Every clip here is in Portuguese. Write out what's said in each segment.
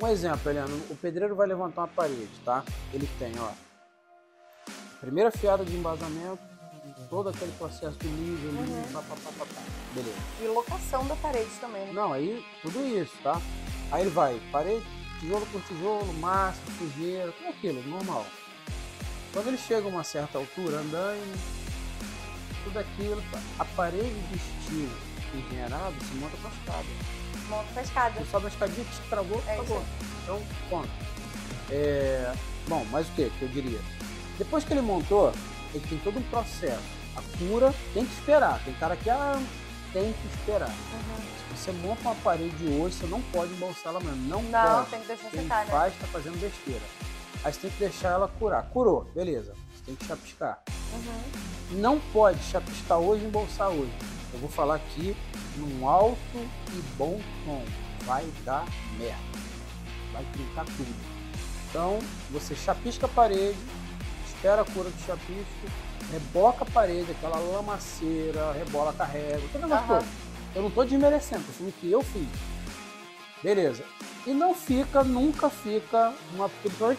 Um exemplo, Helena, o pedreiro vai levantar uma parede, tá? Ele tem, ó, primeira fiada de embasamento, todo aquele processo de nível, pá. Beleza. E locação da parede também, né? Não, aí tudo isso, tá? Aí ele vai, parede, tijolo por tijolo, massa, sujeira, tudo aquilo, normal. Quando ele chega a uma certa altura, andando, tudo aquilo, tá? A parede de estilo engenheirado se monta para escada. Sobe a escadinha, te travou, acabou. Então, ponto. Bom, mas o que eu diria? Depois que ele montou, ele tem todo um processo. A cura tem que esperar. Tem cara que tem que esperar. Uhum. Se você monta uma parede hoje, você não pode embolsar ela mesmo. Não pode. Tem que deixar secar, né? Faz, tá fazendo besteira. Aí você tem que deixar ela curar. Curou, beleza. Você tem que chapiscar. Uhum. Não pode chapiscar hoje e embolsar hoje. Eu vou falar aqui num alto e bom tom. Vai dar merda. Vai trincar tudo. Então, você chapisca a parede, espera a cura do chapisco, reboca a parede, aquela lamaceira, rebola, carrega, toda a mesma coisa. Eu não estou desmerecendo, foi o que eu fiz. Beleza. E não fica, nunca fica uma...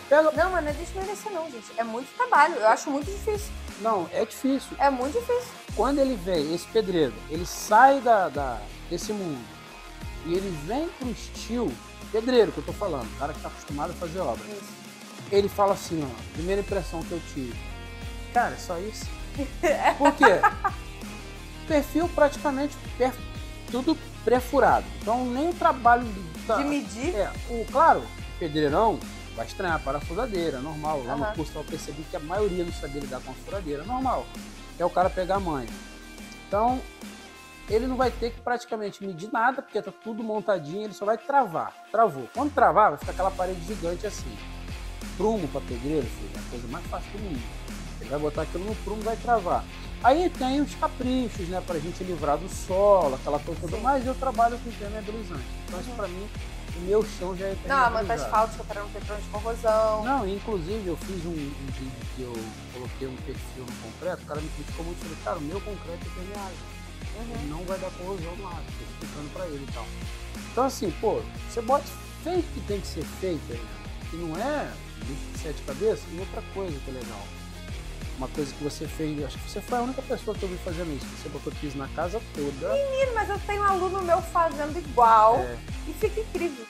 Pega... Não, mas não é desmerecer não, gente. É muito trabalho, eu acho muito difícil. Não, é difícil. É muito difícil. Quando ele vem, esse pedreiro, ele sai desse mundo e ele vem para o estilo pedreiro, que eu estou falando, o cara que está acostumado a fazer obra. Isso. Ele fala assim, ó, primeira impressão que eu tive. Cara, é só isso? Por quê? Perfil praticamente tudo pré-furado. Então nem o trabalho de medir. Claro, o pedreirão vai estranhar para a furadeira, normal. Lá no curso eu percebi que a maioria não sabia lidar com a furadeira, normal. É o cara pegar a manha. Então, ele não vai ter que praticamente medir nada, porque tá tudo montadinho, ele só vai travar. Travou. Quando travar, vai ficar aquela parede gigante assim. Prumo para pedreiro, filho, é a coisa mais fácil do mundo. Ele vai botar aquilo no prumo e vai travar. Aí tem os caprichos, né, para a gente livrar do solo, aquela coisa toda. Mas eu trabalho com impermeabilizante. Então, isso para mim, o meu chão já é impermeabilizante. Não, mas asfáltica para não ter problema de corrosão. Não, inclusive eu fiz um vídeo que eu coloquei um perfil no concreto, o cara me criticou muito, falou, cara, o meu concreto é impermeável. Ele não vai dar corrosão no ar, estou explicando para ele e tal. Então, assim, pô, você bota feito que tem que ser feito aí, que não é... de 7 cabeças, e outra coisa que é legal. Uma coisa que você fez, acho que você foi a única pessoa que eu vi fazendo isso, você botou piso na casa toda. Menino, mas eu tenho um aluno meu fazendo igual e fica incrível.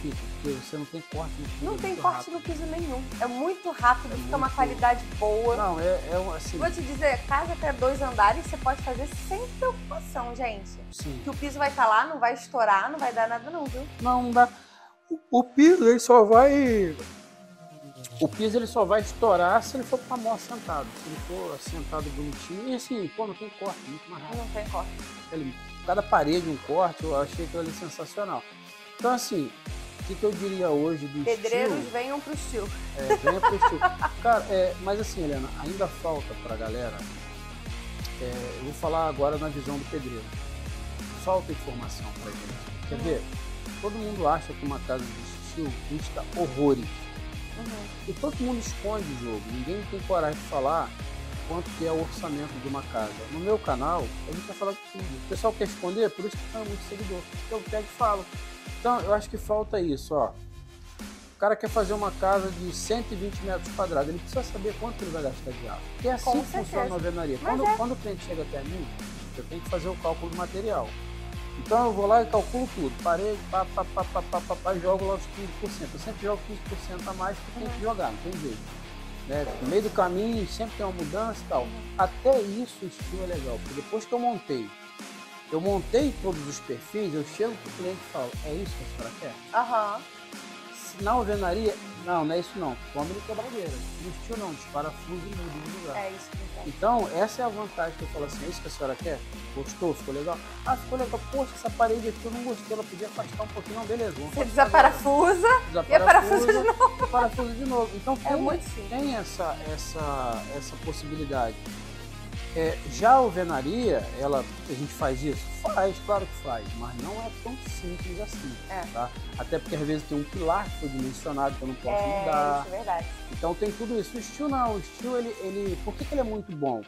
Fica, porque você não tem corte no piso. Não tem corte no piso nenhum. É muito rápido, fica uma qualidade boa. Não, assim... Vou te dizer, casa até 2 andares, você pode fazer sem preocupação, gente. Sim. Que o piso vai estar lá, não vai estourar, não vai dar nada não, viu? Não, não dá. O piso, ele só vai... O piso ele só vai estourar se ele for com a mão assentada. Se ele for assentado bonitinho, e assim, pô, não tem corte, muito mais rápido. Não tem corte. Cada parede um corte, eu achei aquilo ali sensacional. Então assim, o que eu diria hoje do pedreiros estilo... Pedreiros venham pro estilo. Venham pro estilo. Cara, mas assim, Helena, ainda falta pra galera, eu vou falar agora na visão do pedreiro. Falta informação pra gente. Quer ver? Todo mundo acha que uma casa de estilo custa horrores. E todo mundo esconde o jogo, ninguém tem coragem de falar quanto que é o orçamento de uma casa. No meu canal, a gente vai falar de tudo. O pessoal quer esconder, por isso que tem muito seguidor. Eu pego e falo. Então, eu acho que falta isso, ó. O cara quer fazer uma casa de 120 metros quadrados, ele precisa saber quanto ele vai gastar de água. Porque é assim que funciona na alvenaria. Quando o cliente chega até mim, eu tenho que fazer o cálculo do material. Então eu vou lá e calculo tudo, parede, jogo lá os 15%. Eu sempre jogo 15% a mais porque tem que jogar, não tem jeito. No meio do caminho sempre tem uma mudança e tal. Até isso o estilo é legal, porque depois que eu montei todos os perfis, eu chego pro cliente e falo, é isso que a senhora quer? Se na alvenaria, não é isso não, toma de quebradeira. No estilo não, desparafuso e muda de lugar. É isso que eu quero. Então, essa é a vantagem que eu falo assim, é isso que a senhora quer? Gostou? Ficou legal? Ah, ficou legal. Poxa, essa parede aqui eu não gostei, ela podia afastar um pouquinho. Não, beleza. Você desaparafusa e aparafusa de novo. Aparafusa de novo. Então, tem essa possibilidade. Já a alvenaria, a gente faz isso? Faz, claro que faz, mas não é tão simples assim, tá? Até porque às vezes tem um pilar que foi dimensionado que eu não posso mudar. Isso é verdade. Então tem tudo isso. O estilo não, o estilo, por que ele é muito bom?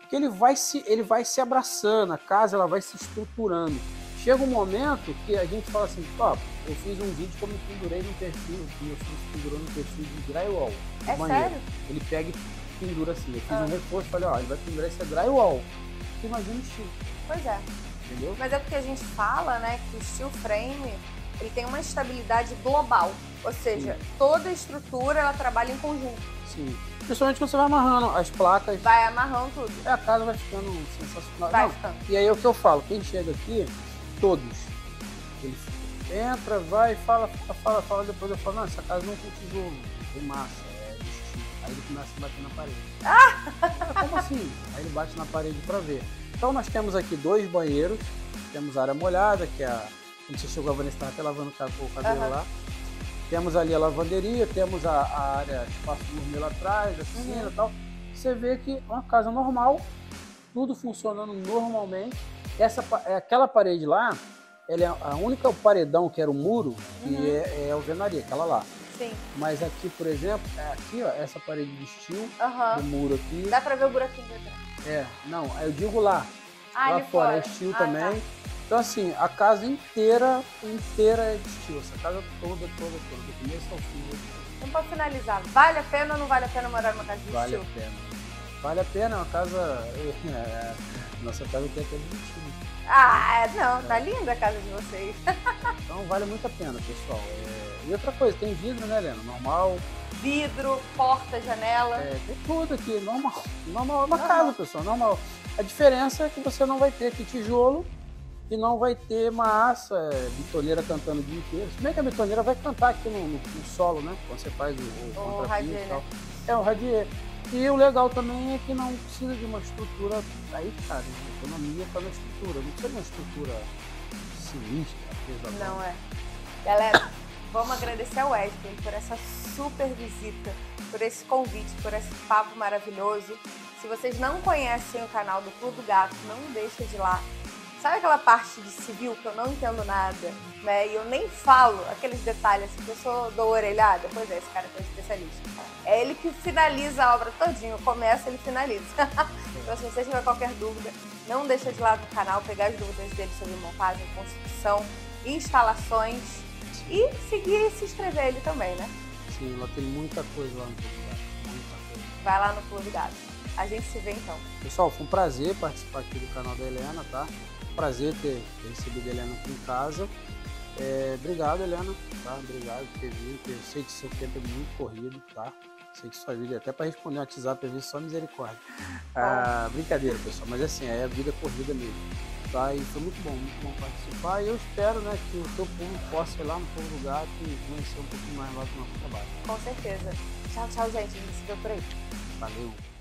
Porque ele vai se abraçando, a casa ela vai se estruturando. Chega um momento que a gente fala assim, ó, eu fiz um vídeo que eu me pendurei no perfil, que eu fiz pendurou no perfil de drywall. É sério? Ele pega e pendura assim. Eu fiz um reforço, falei, ó, ele vai pendurar esse drywall. Você imagina o steel. Pois é. Entendeu? Mas é porque a gente fala, né, que o steel frame, ele tem uma estabilidade global. Ou seja, sim, toda a estrutura, ela trabalha em conjunto. Sim. Principalmente quando você vai amarrando as placas. Vai amarrando tudo. É, a casa vai ficando sensacional. Vai ficando. E aí é o que eu falo, quem chega aqui, todos, ele entra, vai, fala, depois eu falo, não, essa casa não tem tijolo, não tem massa, é de estilo. Aí ele começa a bater na parede. Ah! Como assim? Aí ele bate na parede pra ver. Então nós temos aqui dois banheiros, temos a área molhada, que é a... Quando você chegou, a Vanessa estava até lavando o cabelo lá. Temos ali a lavanderia, temos a área, espaço de dormir lá atrás, a piscina e tal. Você vê que é uma casa normal, tudo funcionando normalmente. Aquela parede lá, ela é a única paredão que era o muro, que é alvenaria, aquela lá. Sim. Mas aqui, por exemplo, aqui, ó, essa parede de steel, o muro aqui. Dá pra ver o buraquinho dentro. É, não, eu digo lá. Ah, lá fora é steel também. Tá. Então assim, a casa inteira é de estilo, essa casa toda, do começo ao fim. Então para finalizar, vale a pena ou não vale a pena morar numa casa de estilo? Vale a pena. Vale a pena, é uma casa... Nossa casa tem até de estilo. Ah, não, tá linda a casa de vocês. Então vale muito a pena, pessoal. E outra coisa, tem vidro, né, Helena? Normal. Vidro, porta, janela. É, tem tudo aqui, normal. É uma casa, pessoal, normal. A diferença é que você não vai ter aqui tijolo, e não vai ter massa, bitoneira cantando o dia inteiro. Se bem que a bitoneira vai cantar aqui no solo, né? Quando você faz o radier e tal. Né? É, o radier. E o legal também é que não precisa de uma estrutura... Aí, cara, a economia tá na estrutura. Não precisa de uma estrutura sinistra, pesadona. Não é. Galera, vamos agradecer ao Wesley por essa super visita, por esse convite, por esse papo maravilhoso. Se vocês não conhecem o canal do Clube do Gato, não deixa de ir lá. Sabe aquela parte de civil que eu não entendo nada, né? E eu nem falo aqueles detalhes, assim, que eu sou do orelhada? Pois é, esse cara que é um especialista. É ele que finaliza a obra todinha, começa, ele finaliza. Então, se você tiver qualquer dúvida, não deixa de ir lá no canal, pegar as dúvidas dele sobre montagem, construção, instalações e seguir e se inscrever ele também, né? Sim, lá tem muita coisa lá no Clube do Gato, muita coisa. Vai lá no Clube do Gato. A gente se vê então. Pessoal, foi um prazer participar aqui do canal da Helena, tá? Prazer ter recebido a Helena aqui em casa. Obrigado, Helena. Tá? Obrigado por ter vindo. Eu sei que seu tempo é muito corrido, tá? Sei que sua vida, até para responder o WhatsApp, às vezes só misericórdia. Ah, brincadeira, pessoal. Mas assim, é a vida corrida mesmo. Tá? E foi muito bom participar. E eu espero, né, que o teu público possa ir lá no Clube do Gato e conhecer um pouquinho mais lá do nosso trabalho. Com certeza. Tchau, tchau, gente. A gente se vê por aí. Valeu.